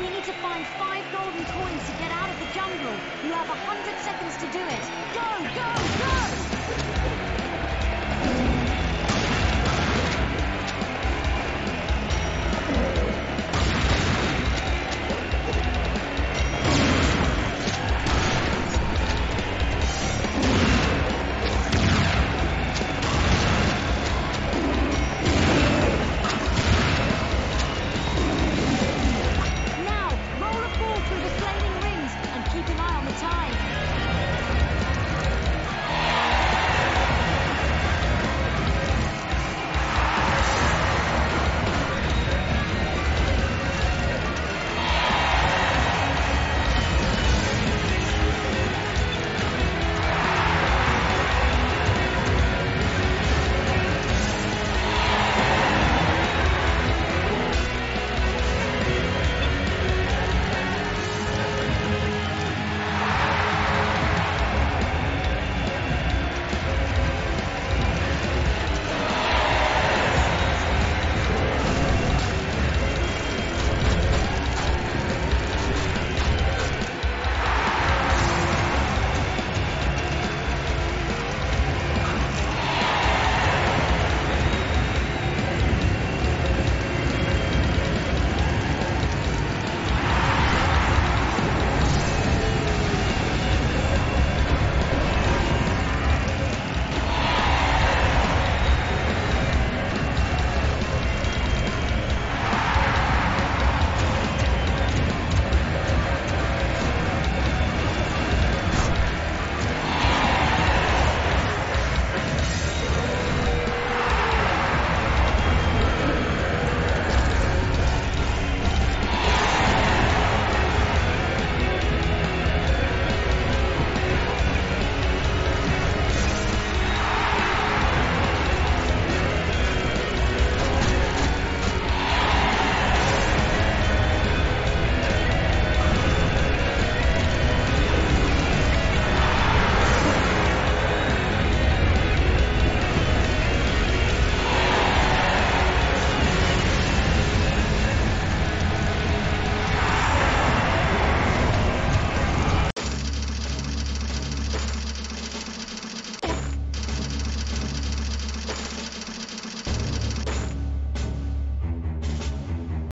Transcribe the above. We need to find 5 golden coins to get out of the jungle. You have 100 seconds to do it. Go, go, go!